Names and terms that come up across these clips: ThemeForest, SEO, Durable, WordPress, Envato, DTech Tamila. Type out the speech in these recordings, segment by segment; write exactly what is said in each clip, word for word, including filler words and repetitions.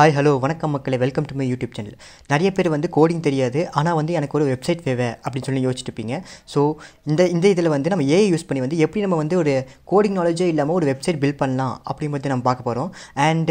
Hi, hello, welcome to my YouTube channel. Nariya per vandu coding theriyadhu, ana vandu enakku oru website thevai appdi solli yochichirpeenga. So inda inda idhila vandu nama A I use panni vandu eppadi nama vandu oru coding knowledge illama oru website build pannalam appdi mathu nama paaka porom. And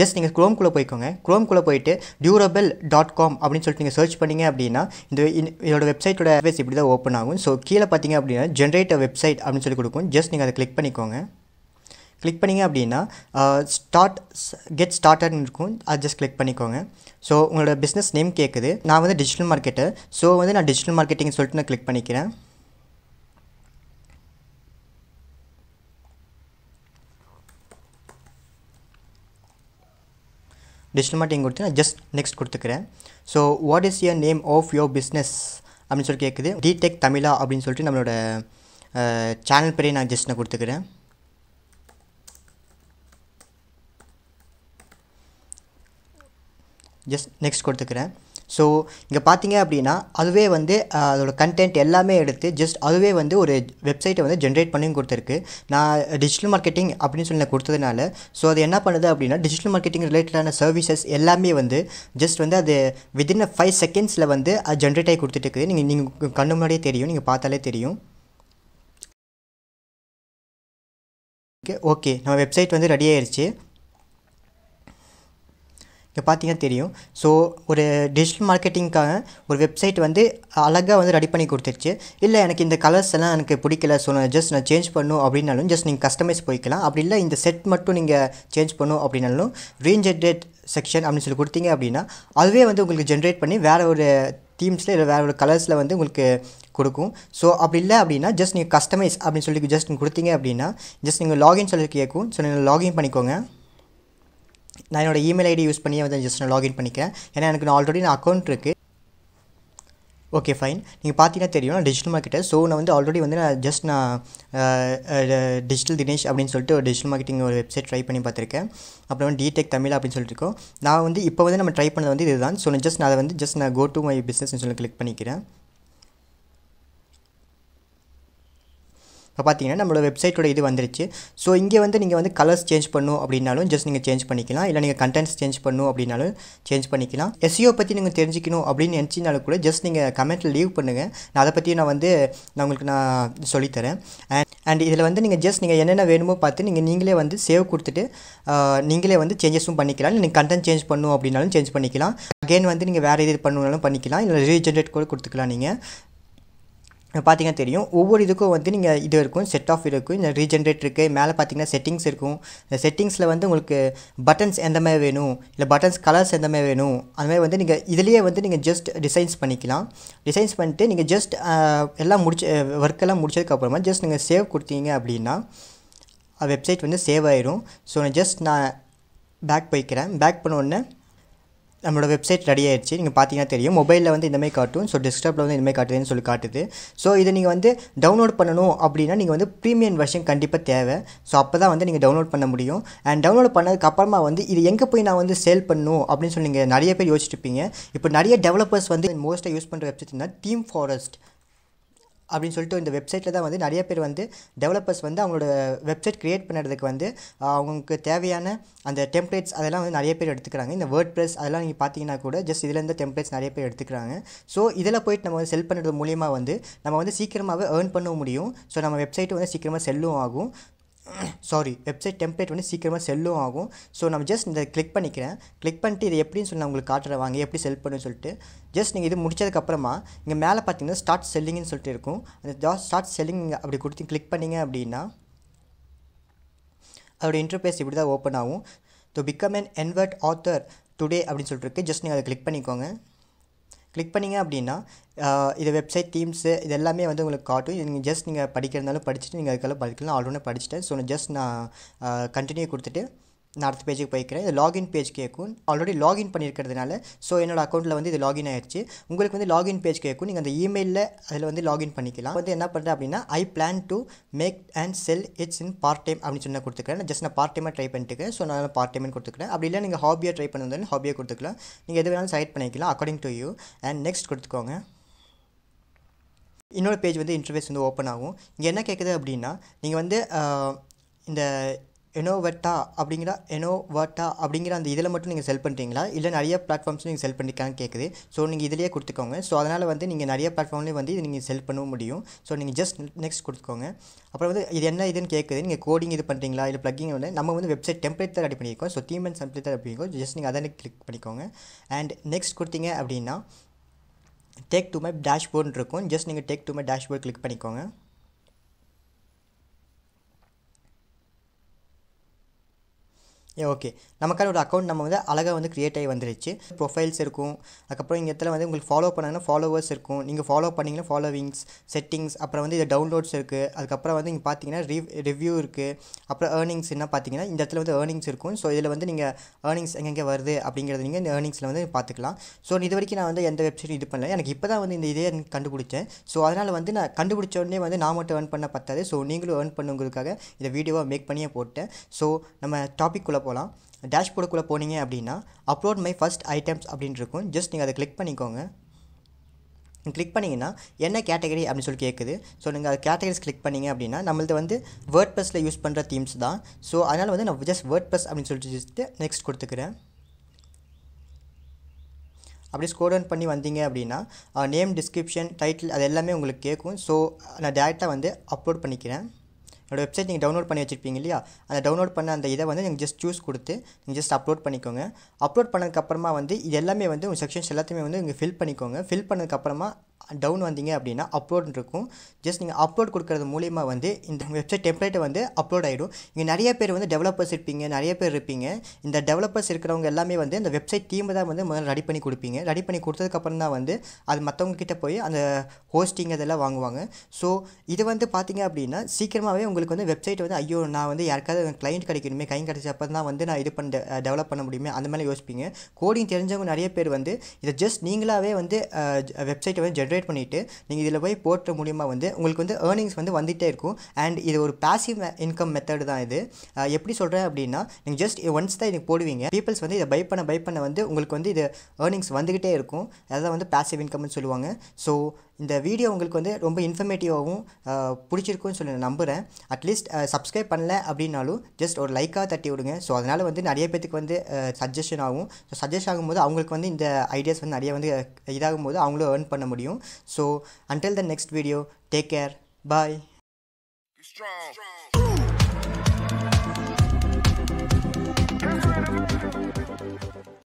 Just you Chrome kulla poikonga Chrome kulla poite durable dot com appdi solli neenga search panninga appadina indha website oda interface ipdi da open agum. So keela pathinga appadina generate a website appdi solli kudukum. Just neenga adha click pannikonga. Click panninga appadina start get started nu irukum, adha just click pannikonga. So ungala business name kekkudu, na vandu digital marketer, so vandu na digital marketing solittu na click panikiren. Digital marketing koduthu na just next kodukuren. So what is your name of your business appdi solli kekkudu. DTech Tamila appdi solli nammaloda channel pere na just na kodukuren. Just next கொடுத்துக்கிறேன். So இங்க பாத்தீங்க அப்படினா அதுவே வந்து அதோட content எல்லாமே எடுத்து just அதுவே வந்து ஒரு வெப்சைட்டை வந்து ஜெனரேட் பண்ணி கொடுத்திருக்கு. நான் டிஜிட்டல் மார்க்கெட்டிங் அப்படி சொல்லி கொடுத்ததனால சோ அது என்ன பண்ணுது அப்படினா டிஜிட்டல் மார்க்கெட்டிங் ரிலேட்டடான சர்வீசஸ் எல்லாமே வந்து ஜஸ்ட் வந்து அது within five செகண்ட்ஸ்ல வந்து அது ஜெனரேட் ஆகி கொடுத்துட்டு இருக்கு. நீங்க நீங்க கண்ணு முன்னாடியே தெரியும், நீங்க பார்த்தாலே தெரியும். ஓகே, நம்ம வெப்சைட் வந்து ரெடி ஆயிருச்சு. பாத்தீங்க தெரியும். சோ ஒரு டிஜிட்டல் மார்க்கெட்டிங்காக ஒரு வெப்சைட் வந்து அழகா வந்து ரெடி பண்ணி கொடுத்துருச்சு. இல்ல எனக்கு இந்த கலர்ஸ் எல்லாம் எனக்கு பிடிக்கல, சோ நான் ஜஸ்ட் நான் சேஞ்ச் பண்ணனும் அப்படினாலும் ஜஸ்ட் நீங்க கஸ்டமைஸ் போய்க்கலாம். அப்படி இல்ல இந்த செட் மட்டும் நீங்க சேஞ்ச் பண்ணனும் அப்படினாலும் ரீஜெனரேட் செக்ஷன் அப்படி சொல்லி கொடுத்தீங்க அப்படினா அதுவே வந்து உங்களுக்கு ஜெனரேட் பண்ணி வேற ஒரு தீம்ஸ்ல இல்ல வேற ஒரு கலர்ஸ்ல வந்து உங்களுக்கு கொடுக்கும். சோ அப்படி இல்ல அப்படினா ஜஸ்ட் நீங்க கஸ்டமைஸ் அப்படி சொல்லி ஜஸ்ட் கொடுத்தீங்க அப்படினா ஜஸ்ட் நீங்க லாகின் சொல்லி கேக்கும். சோ நீங்க லாகின் பண்ணிக்கோங்க. நான் என்னோட இமெயில் ஐடி யூஸ் பண்ணி வந்து ஜஸ்ட் நான் லாகின் பண்ணிக்கிறேன். ஏன்னா எனக்கு ஆல்ரெடி நான் அக்கௌண்ட் இருக்குது. ஓகே ஃபைன், நீங்கள் பார்த்தீங்கன்னா தெரியும் நான் டிஜிட்டல் மார்க்கெட்டர். ஸோ நான் வந்து ஆல்ரெடி வந்து நான் ஜஸ்ட் நான் டிஜிட்டல் தினேஷ் அப்படின்னு சொல்லிட்டு ஒரு டிஜிட்டல் மார்க்கெட்டிங் ஒரு வெப்சைட் ட்ரை பண்ணி பார்த்துருக்கேன். அப்புறம் டிடெக் தமிழ் அப்படின்னு சொல்லியிருக்கோம். நான் வந்து இப்போ வந்து நம்ம ட்ரை பண்ணது வந்து இதுதான். ஸோ நான் ஜஸ்ட் நான் அதை வந்து ஜஸ்ட் நான் கோ டு மை பிஸ்னஸ்ன்னு சொல்லி கிளிக் பண்ணிக்கிறேன். இப்போ பார்த்தீங்கன்னா நம்மளோட வெப்சைட்டோட இது வந்துருச்சு. ஸோ இங்கே வந்து நீங்கள் வந்து கலர்ஸ் சேஞ்ச் பண்ணணும் அப்படின்னாலும் ஜஸ்ட் நீங்கள் சேஞ்ச் பண்ணிக்கலாம். இல்லை நீங்கள் கண்டென்ட்ஸ் சேஞ்ச் பண்ணணும் அப்படின்னாலும் சேஞ்ச் பண்ணிக்கலாம். எஸ்இஓ பற்றி நீங்கள் தெரிஞ்சிக்கணும் அப்படின்னு நினச்சினாலும் கூட ஜஸ்ட் நீங்கள் கமெண்ட்டில் லீவ் பண்ணுங்கள். நான் அதை பற்றி நான் வந்து நான் உங்களுக்கு நான் சொல்லித்தரேன். அண்ட் அண்ட் இதில் வந்து நீங்கள் ஜஸ்ட் நீங்கள் என்னென்ன வேணுமோ பார்த்து நீங்கள் நீங்களே வந்து சேவ் கொடுத்துட்டு நீங்களே வந்து சேஞ்சஸும் பண்ணிக்கலாம். இல்லை நீங்கள் கண்டென்ட் சேஞ்ச் பண்ணணும் அப்படின்னாலும் சேஞ்ச் பண்ணிக்கலாம். அகெயின் வந்து நீங்கள் வேறு இது பண்ணணும்னாலும் பண்ணிக்கலாம். இல்லை ரீஜென்ரேட் கூட கொடுத்துக்கலாம். நீங்கள் பார்த்தீங்கன்னா தெரியும் ஒவ்வொரு இதுக்கும் வந்து நீங்கள் இது இருக்கும், செட் ஆஃப் இருக்கும், இந்த ரீஜென்ரேட் இருக்குது. மேலே பார்த்தீங்கன்னா செட்டிங்ஸ் இருக்கும். இந்த செட்டிங்ஸில் வந்து உங்களுக்கு பட்டன்ஸ் எந்த மாதிரி வேணும், இல்லை பட்டன்ஸ் கலர்ஸ் எந்த மாதிரி வேணும், அந்த மாதிரி வந்து நீங்கள் இதுலேயே வந்து நீங்கள் ஜஸ்ட் டிசைன்ஸ் பண்ணிக்கலாம். டிசைன்ஸ் பண்ணிட்டு நீங்கள் ஜஸ்ட் எல்லாம் முடிச்சு ஒர்க்கெல்லாம் முடிச்சதுக்கப்புறமா ஜஸ்ட் நீங்கள் சேவ் கொடுத்தீங்க அப்படின்னா வெப்சைட் வந்து சேவ் ஆயிரும். ஸோ நான் ஜஸ்ட் நான் பேக் போய்க்கிறேன். பேக் பண்ணோடனே நம்மளோட வெப்சைட் ரெடி ஆயிடுச்சு. நீங்கள் பார்த்தீங்கன்னா தெரியும் மொபைலில் வந்து இந்தமாதிரி காட்டும். ஸோ டெஸ்க்டாப்பில் வந்து இந்தமாதிரி காட்டுதுன்னு சொல்லி காட்டுது. ஸோ இதை நீங்கள் வந்து டவுன்லோட் பண்ணணும் அப்படின்னா நீங்கள் வந்து ப்ரீமியம் வெர்ஷன் கண்டிப்பாக தேவை. ஸோ அப்போ தான் வந்து நீங்கள் டவுன்லோட் பண்ண முடியும். அண்ட் டவுன்லோட் பண்ணதுக்கப்புறமா வந்து இது எங்கே போய் நான் வந்து சேல் பண்ணணும் அப்படின்னு சொல்லி நீங்கள் நிறைய பேர் யோசிச்சுருப்பீங்க. இப்போ நிறைய டெவலப்பர்ஸ் வந்து மோஸ்ட்டாக யூஸ் பண்ணுற வெப்சைட்னா ThemeForest அப்படின்னு சொல்லிட்டு இந்த வெப்சைட்டில் தான் வந்து நிறைய பேர் வந்து டெவலப்பர்ஸ் வந்து அவங்களோட வெப்சைட் க்ரியேட் பண்ணுறதுக்கு வந்து அவங்களுக்கு தேவையான அந்த டெம்ப்ளேட்ஸ் அதெல்லாம் வந்து நிறைய பேர் எடுத்துக்கிறாங்க. இந்த வேர்ட் ப்ரெஸ் அதெல்லாம் நீங்கள் பார்த்தீங்கன்னா கூட ஜஸ்ட் இதில் இருந்த டெம்ப்ளேட்ஸ் நிறைய பேர் எடுத்துக்கிறாங்க. ஸோ இதில் போய்ட்டு நம்ம வந்து செல் பண்ணுறது மூலியமாக வந்து நம்ம வந்து சீக்கிரமாகவே ஏர்ன் பண்ண முடியும். ஸோ நம்ம வெப்சைட்டு வந்து சீக்கிரமாக செல்லும் ஆகும். சாரி வெப்சைட் டெம்ப்ளேட் வந்து சீக்கிரமாக செல்லும் ஆகும். ஸோ நம்ம ஜஸ்ட் இந்த கிளிக் பண்ணிக்கிறேன். கிளிக் பண்ணிட்டு இது எப்படின்னு சொல்லி நான் உங்களுக்கு காட்டுறேன், வாங்க எப்படி செல் பண்ணுன்னு சொல்லிட்டு. ஜஸ்ட் நீங்கள் இது முடிச்சதுக்கப்புறமா இங்கே மேலே பார்த்தீங்கன்னா ஸ்டார்ட் செல்லிங்னு சொல்லிட்டு இருக்கும். அந்த ஜாஸ்ட் ஸ்டார்ட் செல்லிங் அப்படி கொடுத்து கிளிக் பண்ணிங்க அப்படின்னா அதோடய இன்டர்ஃபேஸ் இப்படி தான் ஓப்பன் ஆகும். So become an inward author today அப்படின்னு சொல்லிட்டு இருக்கு. ஜஸ்ட் நீங்கள் அதை கிளிக் பண்ணிக்கோங்க. கிளிக் பண்ணிங்க அப்படின்னா இது வெப்சைட் தீம்ஸு இது எல்லாமே வந்து உங்களுக்கு காட்டும். இது நீங்கள் ஜஸ்ட் நீங்கள் படிக்கிறதுனாலும் படிச்சுட்டு நீங்கள் அதுக்கெல்லாம் படிக்கலாம். ஆல்ரெடி படிச்சுட்டேன். ஸோ நான் ஜஸ்ட் நான் கண்டினியூ கொடுத்துட்டு North page page the login page kekun already login pannirukradunala so enoda account la vandu idu login aayirchu ungalku vandu login page kekun neenga andha email la adhula vandu login pannikalam appo enna pandra appadina I plan to make and sell it's in part time appdi sonna kudukuren just na part time try pannitukken so na part time nu kudukuren appdi illa neenga hobby try pannundha hobby kudukulam neenga edhu venalum select pannikalam according to you and next kudukonga innoda page vandu interface vandu open aagum inga enna kekudhu appadina neenga vandu inda Envato abdingra Envato abdingra and the idle motoring is helpingla, ill and area platforms in self and can cake, so ning either kurtikonga, so another one thing in area platform is help and so ning just next kurtikonga. Upon the Idena then cake, a coding either pantingla, plugging on the number one website template that so theme and template that just ning other click paniconga, and next kurtinga abdina take to my dashboard and just ning a take to my dashboard click paniconga. Okay, namakka oru account namm vandha alaga vandha create aayi vandiruchu profiles irukum adukapra inga ethla vandha ungalku follow pannana followers irukum neenga follow panningala followings settings apra vandha idha downloads irukku adukapra vandha inga pathina review irukku apra earnings enna pathina indha ethla vandha earnings irukum so idhila vandha neenga earnings enga enga varudhu abingiradha neenga indha earnings la vandha paathukalam so idhu varaiku na vandha endha website idu pannala enakku ippa dhaan vandha indha idhe kandupidichen so adanaala vandha na kandupidicha odane vandha na mottu earn panna pathathu so neengalum earn pannungurukkaga idha video make panniye potten so nama topic ku dashboard ku போனீங்க அப்படினா upload my first items அப்படினு இருக்கும் just நீங்க அதை click பண்ணிக்கோங்க click பண்ணீங்கனா என்ன category அப்படி சொல்லி கேக்குது சோ நீங்க அந்த கேட்டகரிஸ் click பண்ணீங்க அப்படினா நம்மளுது வந்து WordPressல யூஸ் பண்ற themes தான் சோ அதனால வந்து நான் just WordPress அப்படினு சொல்லி just next கொடுத்துக்கிறேன் அப்படியே ஸ்க்ரோல் டவுன் பண்ணி வந்தீங்க அப்படினா நேம் டிஸ்கிரிப்ஷன் டைட்டில் அது எல்லாமே உங்களுக்கு கேக்கும் சோ நான் டைரக்டா வந்து அப்லோட் பண்ணிக்கிறேன் If website you download பண்ணி வச்சிருப்பீங்க இல்லையா அந்த டவுன்லோட் பண்ண அந்த இத வந்து நீங்க just choose கொடுத்து நீங்க just upload பண்ணிக்கோங்க upload பண்ணதுக்கு அப்புறமா வந்து இது எல்லாமே வந்து உங்க செக்ஷன்ஸ் எல்லாத்தையுமே வந்து நீங்க fill பண்ணிக்கோங்க fill பண்ணதுக்கு அப்புறமா டவுன் வந்தீங்க அப்படினா அப்லோட் இருக்கும் just நீங்க அப்லோட் கொடுக்கிறது மூலமா வந்து இந்த வெப்சைட் டெம்ப்ளேட் வந்து அப்லோட் ஆயிடும் இங்க நிறைய பேர் வந்து டெவலப்பர்ஸ் இருப்பீங்க நிறைய பேர் இருப்பீங்க இந்த டெவலப்பர்ஸ் இருக்கறவங்க எல்லாமே வந்து இந்த வெப்சைட் டீம் தான் வந்து முதல்ல ரெடி பண்ணி கொடுப்பீங்க ரெடி பண்ணி கொடுத்ததுக்கு அப்புறம் தான் வந்து அது மத்தவங்க கிட்ட போய் அந்த ஹோஸ்டிங் அதெல்லாம் வாங்குவாங்க சோ இது வந்து பாத்தீங்க அப்படினா சீக்கிரமாவே உங்களுக்கு வந்து வெப்சைட் வந்து ஐயோ நான் வந்து யார்காவது கிளையன்ட் கிடைக்கணுமே கைங்க கிடைச்ச அப்புறம் தான் வந்து நான் இது பண்ண டெவலப் பண்ண முடியுமே அந்த மாதிரி யோசிப்பீங்க கோடிங் தெரிஞ்சவங்க நிறைய பேர் வந்து இத just நீங்களாவே வந்து வெப்சைட் வந்து generate பண்ணிட்டு நீங்க இதல போய் போட்ற மூலமா வந்து உங்களுக்கு வந்து earnings வந்து வந்துட்டே இருக்கும் and இது ஒரு passive income method தான் இது எப்படி சொல்றேன் அப்படினா நீங்க just once தான் இது போடுவீங்க peoples வந்து இத பை பண்ண பை பண்ண வந்து உங்களுக்கு வந்து இது earnings வந்துட்டே இருக்கும் அத வந்து passive income னு சொல்லுவாங்க so இந்த வீடியோ உங்களுக்கு வந்து ரொம்ப இன்ஃபர்மேட்டிவாவும் பிடிச்சிருக்கும்னு சொல்லி நம்புறேன் at least subscribe பண்ணல அப்படினாலும் just ஒரு லைக்கா தட்டி விடுங்க so அதனால வந்து நிறைய பேருக்கு வந்து suggestion ஆகும் so suggest ஆகும்போது அவங்களுக்கு வந்து இந்த ஐடியாஸ் வந்து நிறைய வந்து இதாகும்போது அவங்களும் earn பண்ண முடியும் so until the next video take care bye